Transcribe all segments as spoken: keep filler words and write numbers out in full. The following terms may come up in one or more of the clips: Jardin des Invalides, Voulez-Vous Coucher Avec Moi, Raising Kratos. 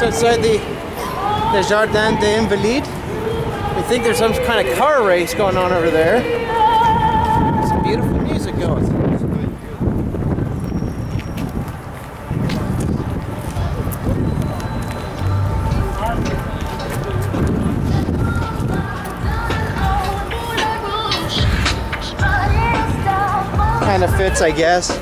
just outside the, the Jardin des Invalides. We think there's some kind of car race going on over there. Some beautiful music going. Kind of fits, I guess.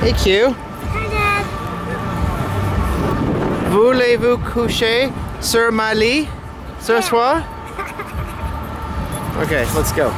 Hey Q. Hi Dad. Voulez-vous coucher sur ma lit ce soir? Okay, let's go.